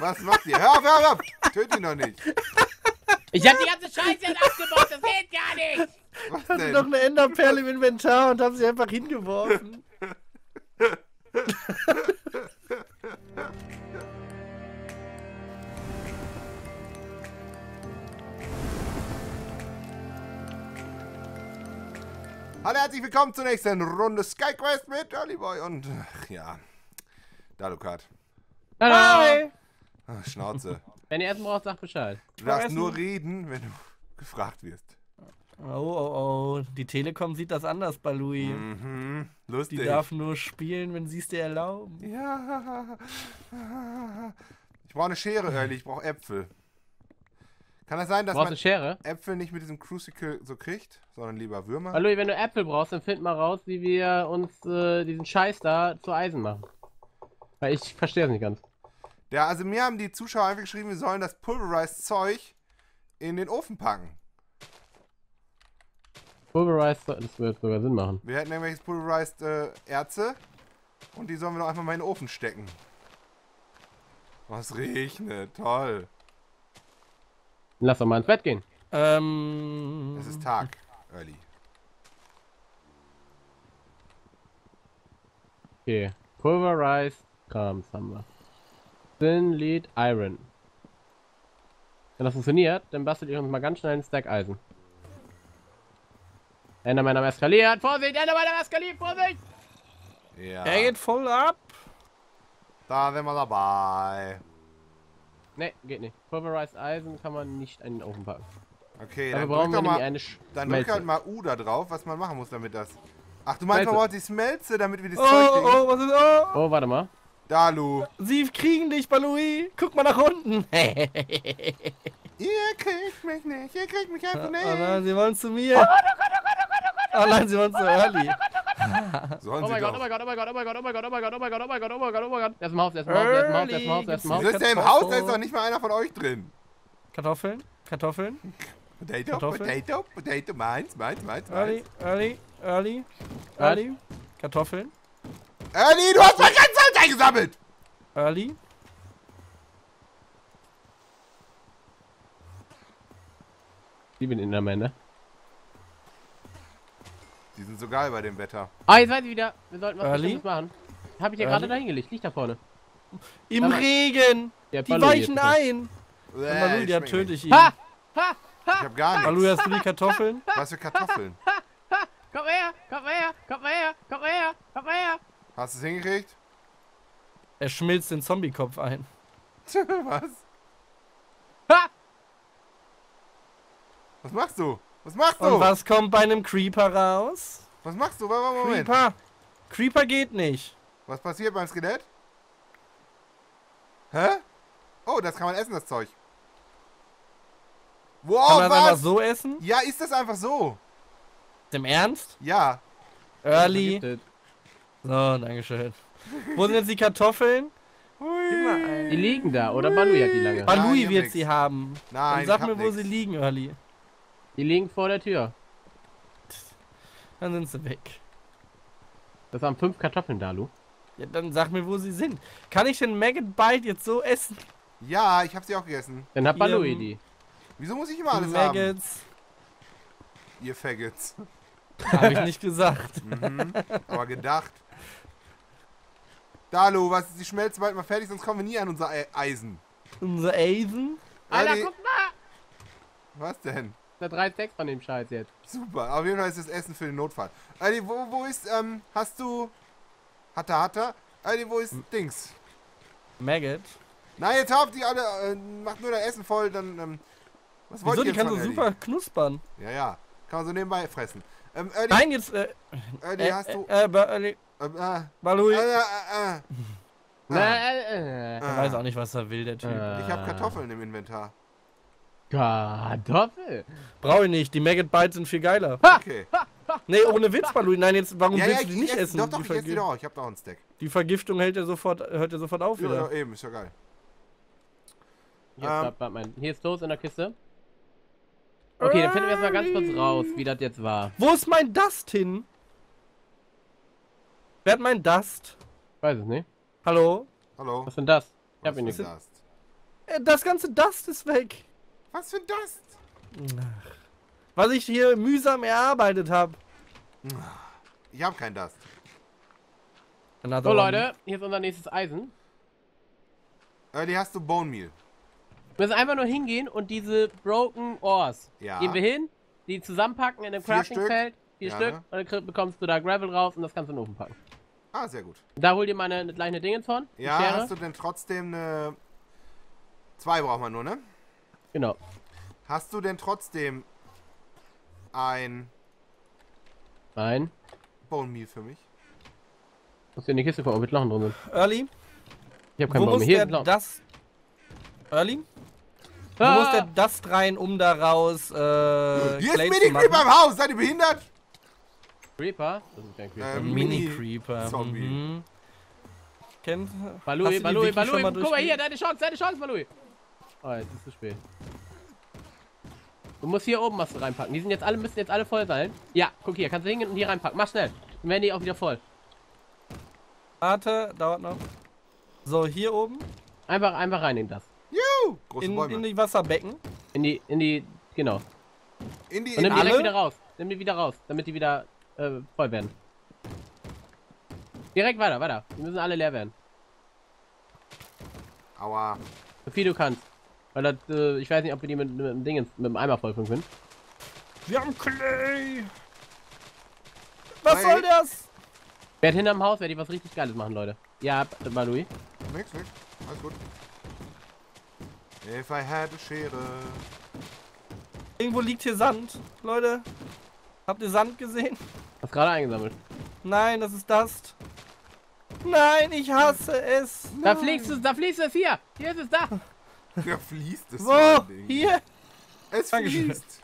Was macht ihr? Hör auf, hör auf! Tötet ihn noch nicht! Ich hab die ganze Scheiße jetzt abgebaut, das geht gar nicht! Was ich hatte denn? Noch eine Enderperle im Inventar und hab sie einfach hingeworfen. Hallo, herzlich willkommen zur nächsten Runde SkyQuest mit Earliboy und, ja, Dalukat. Hallo! Hi. Ach, Schnauze. Wenn ihr Essen braucht, sagt Bescheid. Du darfst nur reden, wenn du gefragt wirst. Oh, oh, oh. Die Telekom sieht das anders bei Louis. Mhm, lustig. Die darf nur spielen, wenn sie es dir erlauben. Ja. Ich brauche eine Schere, Early. Ich brauche Äpfel. Kann das sein, dass man Äpfel nicht mit diesem Crucicle so kriegt, sondern lieber Würmer? Hallo, wenn du Äpfel brauchst, dann find mal raus, wie wir uns diesen Scheiß da zu Eisen machen. Weil ich verstehe es nicht ganz. Ja, also mir haben die Zuschauer einfach geschrieben, wir sollen das Pulverized Zeug in den Ofen packen. Pulverized, das würde sogar Sinn machen. Wir hätten irgendwelches Pulverized Erze und die sollen wir doch einfach mal in den Ofen stecken. Oh, es regnet, toll. Lass doch mal ins Bett gehen. Es ist Tag, Early. Okay, Pulverized Krams haben wir. Thin Lead Iron. Wenn das funktioniert, dann bastelt ihr uns mal ganz schnell einen Stack Eisen. Enderman am Eskalieren. Vorsicht, Enderman am Eskalieren, Vorsicht! Ja. Er geht voll ab. Da sind wir dabei. Ne, geht nicht. Pulverized Eisen kann man nicht in den Ofen packen. Okay, dann brauchen wir mal, dann drück halt mal U da drauf, was man machen muss, damit das... Ach, du meinst, man braucht die Smelze, damit wir das Zeug kriegen? Oh, was ist... Oh, oh, warte mal. Dalu. Sie kriegen dich, Balui. Guck mal nach unten. Ihr kriegt mich nicht. Ihr kriegt mich einfach nicht. Oh nein, sie wollen zu mir. Oh nein, sie wollen zu Early. Oh mein Gott, oh mein Gott, oh mein Gott, oh mein Gott, oh mein Gott, oh mein Gott, oh mein Gott, oh mein Gott, oh mein Gott, oh mein Gott. Der ist im Haus, der ist im Haus, der ist im Haus, der ist im Haus, der ist im Haus. Wieso ist der im Haus? Da ist doch nicht mal einer von euch drin. Kartoffeln, Kartoffeln. Potato, Potato, Potato, meins. Early. Kartoffeln. Early, du hast mein ganzes Holz eingesammelt! Early? Ich bin Enderman, ne? Die sind so geil bei dem Wetter. Ah, jetzt weiß ich wieder. Wir sollten was Bestimmtes machen. Hab ich ja gerade da hingelegt. Liegt da vorne. Im Regen! Die weichen ein! Baluja, töte ich ihn. Ha! Ha! Ha! Ich hab gar nichts. Baluja, hast du die Kartoffeln? Was für Kartoffeln? Komm her! Komm her! Komm her! Komm her! Komm her! Hast du es hingekriegt? Er schmilzt den Zombie-Kopf ein. Was? Ha! Was machst du? Was machst du? Und was kommt bei einem Creeper raus? Was machst du? Moment. Creeper! Creeper geht nicht. Was passiert beim Skelett? Hä? Oh, das kann man essen, das Zeug. Wow, kann man das einfach so essen? Ja, ist das einfach so. Im Ernst? Ja. Early. So, dankeschön. Wo sind jetzt die Kartoffeln? Die liegen da, oder Balui hat die lange. Balui wird nix. Sie haben. Nein, dann sag mir, wo nix. Sie liegen, Early. Die liegen vor der Tür. Dann sind sie weg. Das waren 5 Kartoffeln, Dalu. Ja, dann sag mir, wo sie sind. Kann ich den Maggot Bite jetzt so essen? Ja, ich hab sie auch gegessen. Dann hat Balui die. Wieso muss ich immer alles Maggots haben? Ihr Faggots. Hab ich nicht gesagt. Mhm, aber gedacht. Dalu, was ist die Schmelze bald mal fertig, sonst kommen wir nie an unser Eisen. Unser Eisen? Alter, guck mal! Was denn? Da 3 Stacks von dem Scheiß jetzt. Super, auf jeden Fall ist das Essen für den Notfall. Alter, wo ist, hast du... Hatta? Alter, wo ist Dings? Maggot? Nein, jetzt habt die alle, macht nur das Essen voll, dann, was wollt ihr jetzt von Early? Die kann so super knuspern. Ja, ja. Kann man so nebenbei fressen. Early, nein, jetzt, Early, hast du... Balui. Er weiß auch nicht, was er will, der Typ. Ich habe Kartoffeln im Inventar. Kartoffel? Brauche ich nicht, die Maggot Bites sind viel geiler. Ha, okay. Nee, ohne Witz, Balui. Nein, jetzt, warum willst du die nicht essen? Doch, ich esse die doch. Ich hab da auch einen Stack. Die Vergiftung hört ja sofort auf, oder? Ja, eben, ist ja geil. Hier ist Toast in der Kiste. Okay, dann finden wir jetzt mal ganz kurz raus, wie das jetzt war. Wo ist mein Dust hin? Wer hat mein Dust? Weiß es nicht. Hallo? Hallo? Was ist denn das? Ich hab ihn nicht. Das ganze Dust ist weg. Was für ein Dust? Was ich hier mühsam erarbeitet habe. Ich habe kein Dust. Another so one. Leute, hier ist unser nächstes Eisen. Early, hast du Bone Meal? Wir müssen einfach nur hingehen und diese Broken Ores, ja, gehen wir hin, die zusammenpacken in einem Crafting-Feld, vier Stück, und dann bekommst du da Gravel raus und das kannst du in den Ofen packen. Ah, sehr gut. Da hol dir mal eine kleine Dingens von. Ja, hast du denn trotzdem eine... 2 braucht man nur, ne? Genau. Hast du denn trotzdem ein Bone Meal für mich? Muss ja in die Kiste kommen, mit Knochen drin sind. Early? Ich hab keinen Bock mehr. Hier ist das. Early? Ah. Du musst ja das rein, um daraus. Hier Clay ist Mini-Creeper im Haus! Seid ihr behindert? Creeper? Das ist kein Creeper. Mini-Creeper. Zombie. Mhm. Kennt. Balui. Guck mal hier, deine Chance, Balui. Oh, jetzt ist zu spät. Du musst hier oben was reinpacken. Die sind jetzt alle, müssen jetzt alle voll sein. Ja, guck hier, kannst du hingehen und hier reinpacken. Mach schnell. Dann werden die auch wieder voll. Warte, dauert noch. So, hier oben. Einfach rein in das. Juhu! Große Bäume. In die Wasserbecken. Genau. Und nimm die direkt wieder raus. Nimm die wieder raus, damit die wieder voll werden. Direkt weiter. Die müssen alle leer werden. Aua. So viel du kannst. Weil das, ich weiß nicht, ob wir die mit dem Eimer vollfüllen können. Wir haben Clay! Was soll das? Werd hinterm Haus, werde ich was richtig Geiles machen, Leute. Ja, mal Louis. Nix. Alles gut. If I had a Schere. Irgendwo liegt hier Sand, Leute. Habt ihr Sand gesehen? Hast gerade eingesammelt. Nein, das ist Dust. Nein, ich hasse es. Nein. Da fließt es hier. Hier ist es da. Da fließt es. Wo? Hier. Es fließt.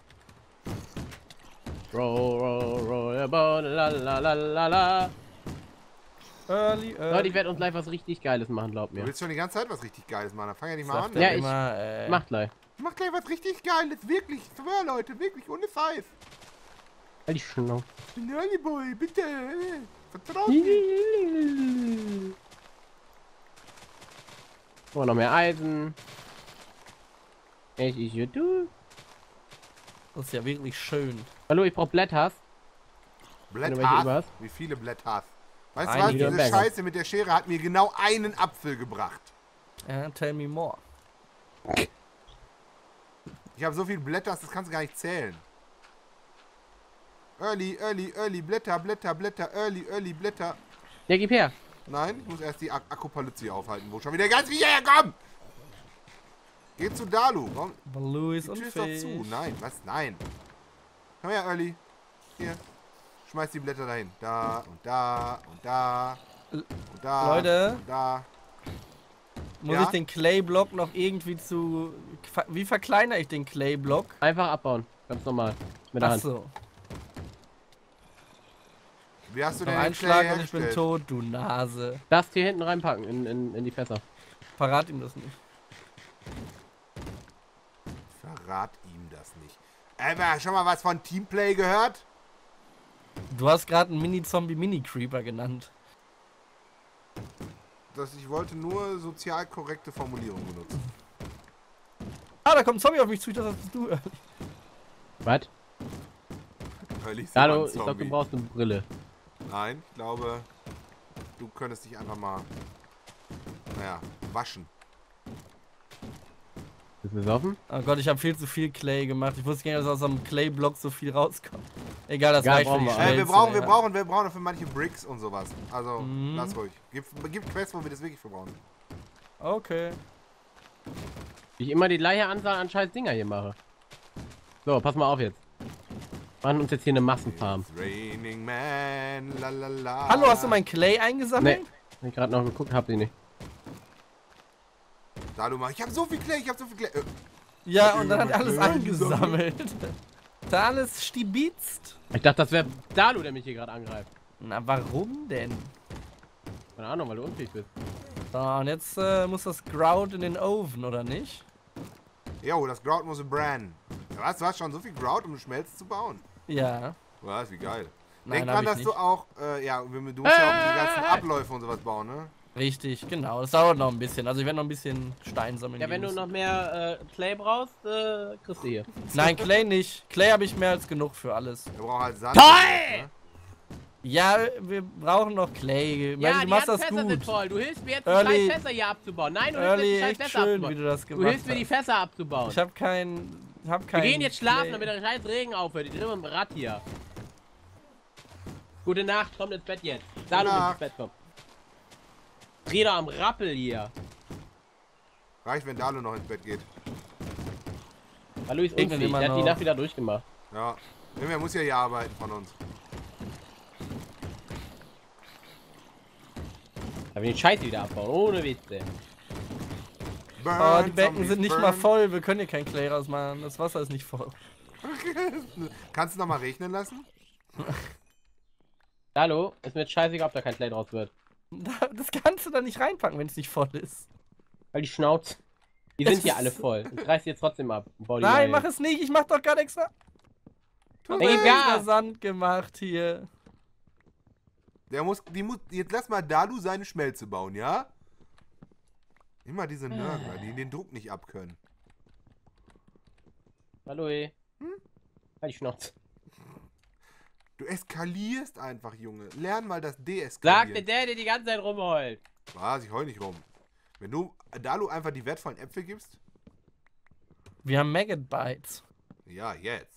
Roll, roll, roll your boat, la la la la la. Early. Leute, ich werde uns gleich was richtig Geiles machen, glaub mir. Du willst schon die ganze Zeit was richtig Geiles machen, dann fang ja nicht mal an. Ja, ich mach gleich. Mach gleich was richtig Geiles, wirklich. Schwör, Leute, wirklich, ohne Scheiß. Halt die Schnauze. Ich bin Earliboy, bitte. Vertraut mir. Oh, noch mehr Eisen. Echt, das ist ja wirklich schön. Hallo, ich brauch Blätters. Blätters? Wie viele Blätters? Weißt du was, diese Scheiße mit der Schere hat mir genau einen Apfel gebracht. Tell me more. Ich habe so viel Blätter, das kannst du gar nicht zählen. Early, Blätter, early, Blätter. Ja, gib her. Nein, ich muss erst die Akkupaluzi aufhalten, wo schon wieder ganz viel herkommt. Geh zu Dalu, komm. Baloo ist unfähig. Doch zu. Nein, was? Nein. Komm her, Early. Hier. Schmeiß die Blätter dahin. Da und da und da und da. Leute, und da. Muss ich den Clay-Block noch irgendwie zu... Wie verkleinere ich den Clay-Block? Einfach abbauen. Ganz normal. Mit der Hand. Ach so. Wie hast du denn den Clay hergestellt? Einschlag und ich bin tot, du Nase. Das hier hinten reinpacken in die Fässer. Verrat ihm das nicht. Verrat ihm das nicht. Alter, schon mal was von Teamplay gehört? Du hast gerade einen Mini-Zombie-Mini-Creeper genannt. Ich wollte nur sozial korrekte Formulierungen benutzen. Ah, da kommt ein Zombie auf mich zu. Das bist du. Was? Hallo, ich glaube, du brauchst eine Brille. Nein, ich glaube, du könntest dich einfach mal, naja, waschen. Ist das offen? Oh Gott, ich habe viel zu viel Clay gemacht. Ich wusste gar nicht, dass aus einem Clay-Block so viel rauskommt. Egal, das reicht für die Schnellste. Wir brauchen dafür manche Bricks und sowas. Also, lass ruhig. Gibt Quests, wo wir das wirklich verbrauchen. Okay. Ich immer die gleiche Anzahl an scheiß Dinger hier mache. So, pass mal auf jetzt. Machen uns jetzt hier eine Massenfarm. Man, la, la, la. Hallo, hast du meinen Clay eingesammelt? Nee, hab ich gerade noch geguckt, hab die nicht. Ich hab so viel Clay, Ja, und dann hat er alles eingesammelt. Da alles stibitzt. Ich dachte, das wäre Dalu, der mich hier gerade angreift. Na, warum denn? Keine Ahnung, weil du unfähig bist. So, und jetzt muss das Grout in den Ofen, oder nicht? Jo, das Grout muss brennen. Was? Du hast schon so viel Grout, um Schmelz zu bauen? Ja. Was? Wie geil. Denk dran, dass du auch, du musst ja auch die ganzen Abläufe und sowas bauen, ne? Richtig, genau. Das dauert noch ein bisschen. Also ich werde noch ein bisschen Stein sammeln. Ja, wenn du noch mehr Clay brauchst, kriegst du hier. Nein, Clay nicht. Clay habe ich mehr als genug für alles. Wir brauchen halt Sand. Toll! Ne? Ja, wir brauchen noch Clay. Ja, du machst das Fässer gut. Sind voll. Du hilfst mir jetzt die Fässer hier abzubauen. Nein, du hilfst mir die scheiß Fässer abzubauen. Wie du das gemacht hast. Mir die Fässer abzubauen. Ich habe keinen... Wir gehen jetzt schlafen, damit der scheiß Regen aufhört. Ich drehe mit dem Rad hier. Gute Nacht, komm ins Bett jetzt. Dalu muss ins Bett kommen. Dreh doch am Rappel hier. Reicht, wenn Dalu noch ins Bett geht. Dalu ist unfähig, der hat die Nacht wieder durchgemacht. Ja, irgendwer muss ja hier arbeiten von uns. Da will ich den Scheiß wieder abbauen, ohne Witze. Oh, die Becken sind nicht mal voll. Wir können hier keinen Clay rausmachen. Das Wasser ist nicht voll. Kannst du noch mal regnen lassen? Hallo? Ist mir jetzt scheißegal, ob da kein Clay draus wird. Das kannst du da nicht reinpacken, wenn es nicht voll ist. Weil die Schnauze. Die sind hier alle voll. Ich reiß die jetzt trotzdem ab. Nein, mach es nicht. Ich mach doch gerade extra. Du hast extra Sand gemacht hier. Der muss, jetzt lass mal Dalu seine Schmelze bauen, ja? Immer diese Nörgler, die den Druck nicht abkönnen. Hallo, ey. Halt die Schnauze. Du eskalierst einfach, Junge. Lern mal das Deeskalieren. Sag dir der die ganze Zeit rumheult. Was? Ich heul nicht rum. Wenn du Dalu einfach die wertvollen Äpfel gibst. Wir haben Maggot Bites. Ja, jetzt.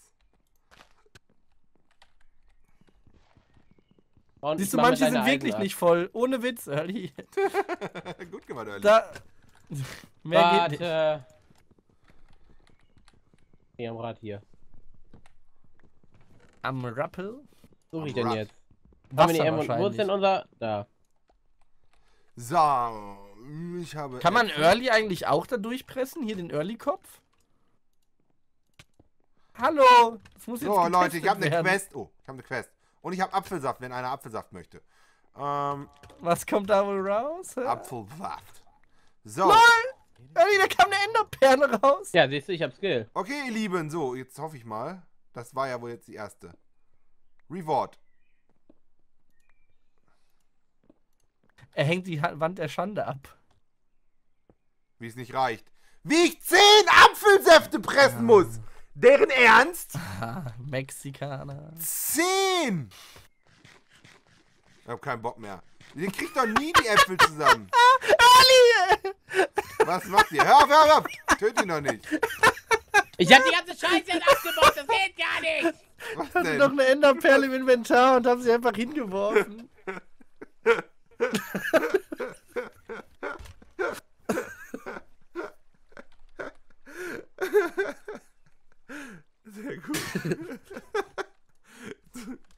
Und siehst du, manche sind wirklich nicht voll. Ohne Witz, Early. Gut gemacht, Early. Mehr geht nicht. Nee, am Rad hier. Am Rappel? Suche ich denn jetzt? Haben wir wo ist denn unser... Da. So, ich habe... Kann man Early eigentlich auch da durchpressen? Hier den Early-Kopf? Hallo! Das muss jetzt getestet Leute, ich habe eine Quest. Oh, ich habe eine Quest. Und ich habe Apfelsaft, wenn einer Apfelsaft möchte. Was kommt da wohl raus? Apfelsaft. So. LOL! Da kam eine Enderperle raus. Ja, siehst du, ich hab Skill. Okay, ihr Lieben, so, jetzt hoffe ich mal. Das war ja wohl jetzt die erste. Reward. Er hängt die Wand der Schande ab. Wie es nicht reicht. Wie ich 10 Apfelsäfte pressen muss! Deren Ernst? Aha, Mexikaner. 10! Ich hab keinen Bock mehr. Ihr kriegt doch nie die Äpfel zusammen. Ali! Was macht ihr? Hör auf! Tötet ihn doch nicht. Ich hab die ganze Scheiße jetzt abgebaut, das geht gar nicht! Was denn? Ich hatte noch eine Enderperle im Inventar und hab sie einfach hingeworfen. Sehr gut.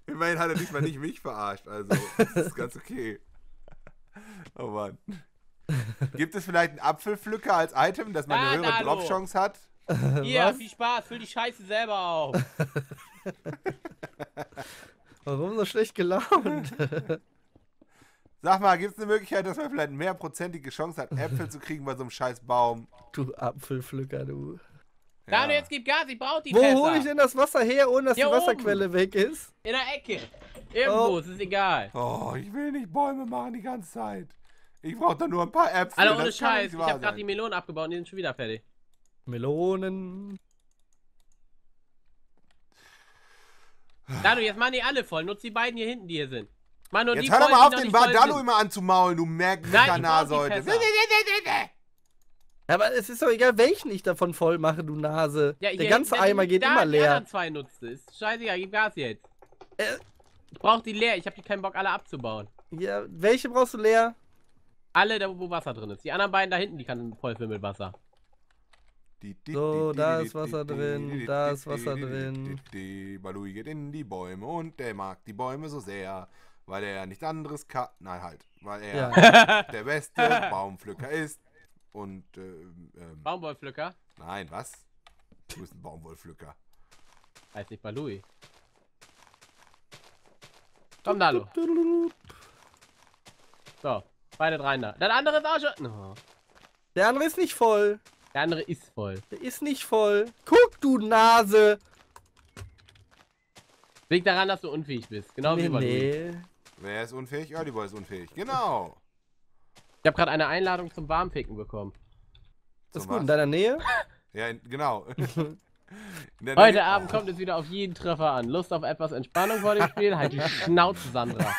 Immerhin hat er nicht mal mich verarscht, also das ist ganz okay. Oh Mann. Gibt es vielleicht einen Apfelpflücker als Item, dass man eine höhere Drop-Chance hat? Hier, viel Spaß, füll die Scheiße selber auf. Warum so schlecht gelaunt? Sag mal, gibt es eine Möglichkeit, dass man vielleicht eine mehrprozentige Chance hat, Äpfel zu kriegen bei so einem scheiß Baum? Du Apfelpflücker, du. Ja. Dalu, jetzt gib Gas, ich brauch die Fässer. Wo hole ich denn das Wasser her, ohne dass hier die Wasserquelle oben weg ist? In der Ecke. Irgendwo, es ist egal. Oh, ich will nicht Bäume machen die ganze Zeit. Ich brauch da nur ein paar Äpfel. Alter, ohne Scheiß, ich hab grad die Melonen abgebaut und die sind schon wieder fertig. Melonen. Dalu, jetzt machen die alle voll. Nutz die beiden hier hinten, die hier sind. Mach nur jetzt die hör doch mal auf, den Dalu immer anzumaulen, du Merknaser heute. Aber es ist doch egal, welchen ich davon voll mache, du Nase. Ja, der ganze Eimer geht immer leer. Die anderen zwei nutzte. Ist scheißegal, gib Gas jetzt. Ich brauch die leer, ich hab hier keinen Bock, alle abzubauen. Ja, welche brauchst du leer? Alle, da wo Wasser drin ist. Die anderen beiden da hinten, die kann voll füllen mit Wasser. So, da ist Wasser drin, da ist Wasser drin. Balui geht in die Bäume und der mag die Bäume so sehr, weil er nichts anderes kann. Nein, halt. Weil er der beste Baumpflücker ist. Und Baumwollpflücker? Nein, was? Du bist ein Baumwollpflücker. Heißt nicht Balui. Komm, Dalu. So, beide rein da. Der andere ist auch schon. No. Der andere ist nicht voll. Der andere ist voll. Der ist nicht voll. Guck, du Nase! Liegt daran, dass du unfähig bist. Genau wie Balui. Wer ist unfähig? Earliboy ist unfähig. Genau. Ich habe gerade eine Einladung zum Warmpicken bekommen. Das ist gut, in deiner Nähe? Ja, genau. Heute Abend kommt es wieder auf jeden Treffer an. Lust auf etwas Entspannung vor dem Spiel? Halt die Schnauze, Sandra.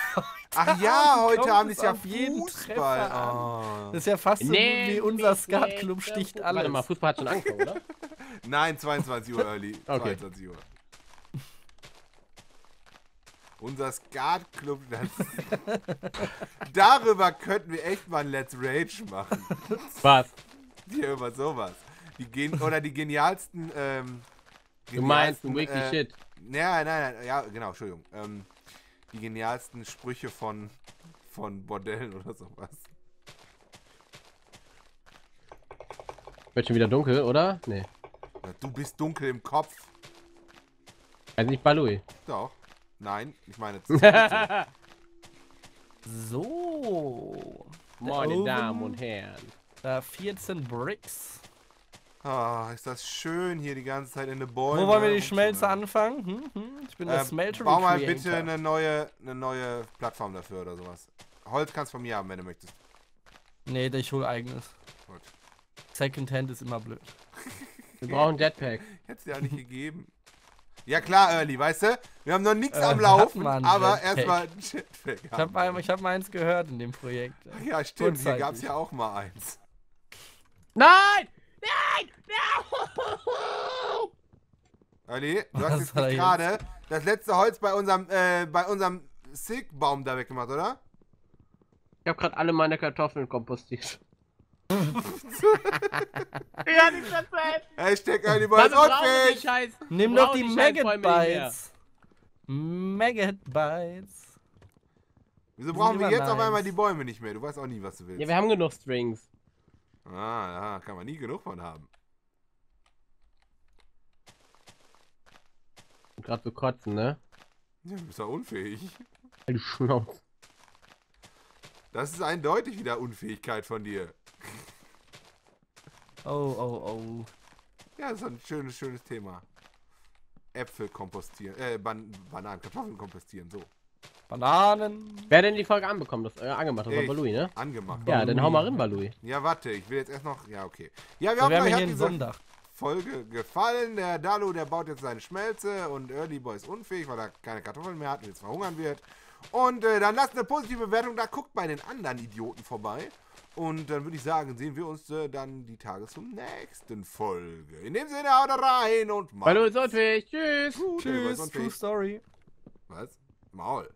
Ach ja, heute Abend ist ja auf jeden Fußball an. Das ist ja fast so wie unser Skatclub sticht alle. Warte mal, Fußball hat schon angefangen, oder? Nein, 22 Uhr early. Okay. 22 Uhr. Unser Skatclub. Darüber könnten wir echt mal ein Let's Rage machen. Was? Hier über sowas. Die genialsten. Du meinst Wiki Shit. Nein, ja, genau, Entschuldigung. Die genialsten Sprüche von Bordellen oder sowas. Wird schon wieder dunkel, oder? Nee. Ja, du bist dunkel im Kopf. Also nicht Balui. Doch. Nein, ich meine. So. Meine Damen und Herren. Da 14 Bricks. Ah, ist das schön hier die ganze Zeit in den Bäumen. Wo wollen wir die Schmelze anfangen? Ich bin der Smelter. Bau mal bitte eine neue Plattform dafür oder sowas. Holz kannst du von mir haben, wenn du möchtest. Nee, ich hole eigenes. Gut. Secondhand ist immer blöd. Wir brauchen Deadpack. Hättest du ja nicht gegeben. Ja klar, Early, weißt du? Wir haben noch nichts am Laufen, aber erstmal ein Jetpack. Ich hab mal eins gehört in dem Projekt. Ja stimmt, hier gab's ja auch mal eins. Nein! Nein! No! Early, du hast jetzt gerade das letzte Holz bei unserem Silkbaum da weggemacht, oder? Ich habe gerade alle meine Kartoffeln kompostiert. Ja, nicht das Bett. Hashtag Earliboy ist unfähig. Nimm doch die Maggot Bites. Maggot Bites. Wieso brauchen wir jetzt auf einmal die Bäume nicht mehr? Du weißt auch nie, was du willst. Ja, wir haben genug Strings. Ah, kann man nie genug von haben. Gerade zu kotzen, ne? Ja, du bist ja unfähig. Alter Schnauze. Das ist eindeutig wieder Unfähigkeit von dir. Oh. Ja, das ist ein schönes Thema. Äpfel kompostieren, Bananen, Kartoffeln kompostieren, so. Bananen. Wer denn die Folge anbekommen? Das angemacht, das war Balui, ne? Angemacht. Ja, Balui. Dann hau mal rein, Balui. Ja, warte, ich will jetzt erst noch, ja, okay. Ja, wir haben euch diese Folge gefallen. Der Dalu, der baut jetzt seine Schmelze und Earliboy ist unfähig, weil er keine Kartoffeln mehr hat und jetzt verhungern wird. Und dann lasst eine positive Bewertung da, guckt bei den anderen Idioten vorbei. Und dann würde ich sagen, sehen wir uns dann die Tage zum nächsten Folge. In dem Sinne, haut rein und macht's. Hallo, Sonntag. Tschüss. Tschüss. True Story. Was? Maul.